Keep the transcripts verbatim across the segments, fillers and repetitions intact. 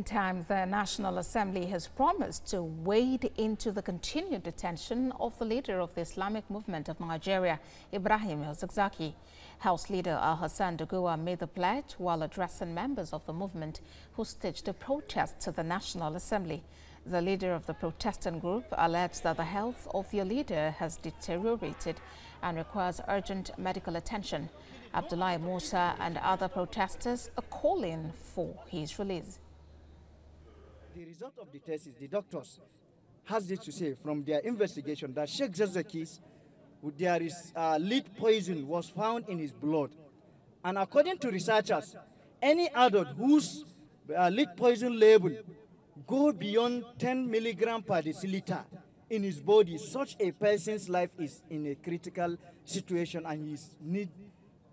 Meantime, the National Assembly has promised to wade into the continued detention of the leader of the Islamic Movement of Nigeria, Ibrahim El-Zakzaky. House leader Al-Hassan Dugua made the pledge while addressing members of the movement who staged a protest to the National Assembly. The leader of the protesting group alleged that the health of their leader has deteriorated and requires urgent medical attention. Abdullahi Moussa and other protesters are calling for his release. The result of the test is the doctors has it to say from their investigation that Sheikh Zakzaky's there is uh, lead poison was found in his blood, and according to researchers, any adult whose uh, lead poison level go beyond ten milligram per deciliter in his body, such a person's life is in a critical situation and he is need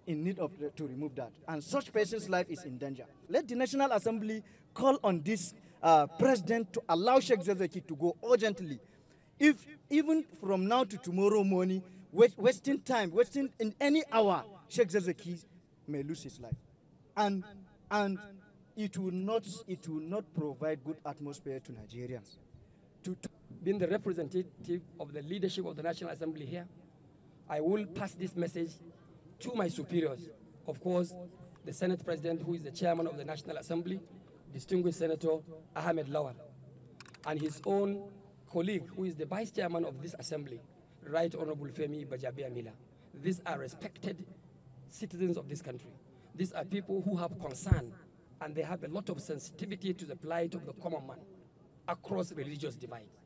in need of to remove that, and such person's life is in danger. Let the National Assembly call on this Uh, president to allow Sheikh Zakzaky to go urgently. If even from now to tomorrow morning, wait, wasting time, wasting in any hour, Sheikh Zakzaky may lose his life, and and it will not it will not provide good atmosphere to Nigerians. To, to being the representative of the leadership of the National Assembly here, I will pass this message to my superiors. Of course, the Senate President, who is the chairman of the National Assembly, distinguished Senator Ahmed Lawal, and his own colleague, who is the Vice Chairman of this Assembly, Right Honorable Femi Bajabiamila. These are respected citizens of this country. These are people who have concern, and they have a lot of sensitivity to the plight of the common man across religious divides.